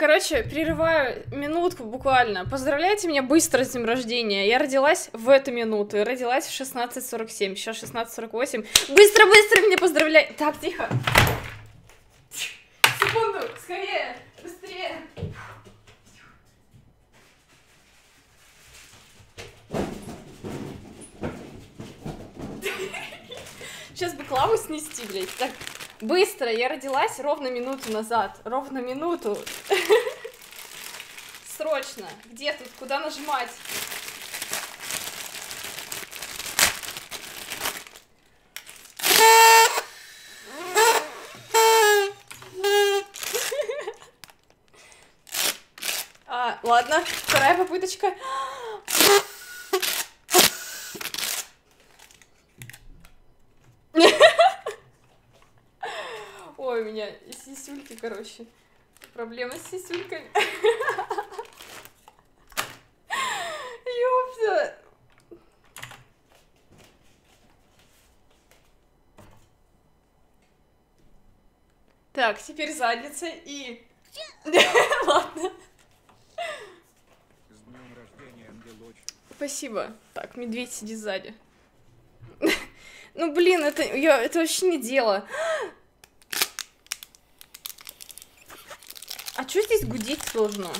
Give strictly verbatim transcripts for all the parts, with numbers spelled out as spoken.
Короче, прерываю минутку буквально. Поздравляйте меня быстро с днем рождения. Я родилась в эту минуту. Я родилась в шестнадцать сорок семь. Сейчас шестнадцать сорок восемь. Быстро-быстро меня поздравляй. Так, тихо. Секунду, скорее, быстрее. Сейчас бы Клаву снести, блядь. Так, быстро, я родилась ровно минуту назад. Ровно минуту. Срочно. Где тут? Куда нажимать? А, ладно, вторая попыточка. Ой, у меня сисюльки, короче. Проблема с сисюльками. Ёпта. Так, теперь задница и... Ладно. С днём рождения, ангелочек. Спасибо. Так, медведь сидит сзади. Ну, блин, это, я, это вообще не дело. А что здесь гудеть должно?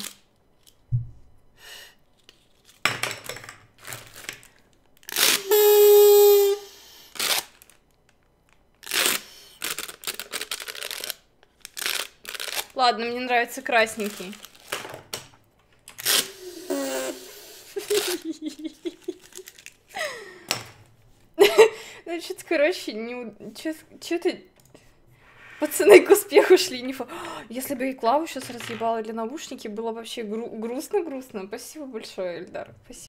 Ладно, мне нравится красненький. Ну, что-то, короче, не... Что-то... Пацаны к успеху шли, не фа... Если бы и Клаву сейчас разъебала или наушники, было вообще гру грустно-грустно. Спасибо большое, Эльдар. Спасибо.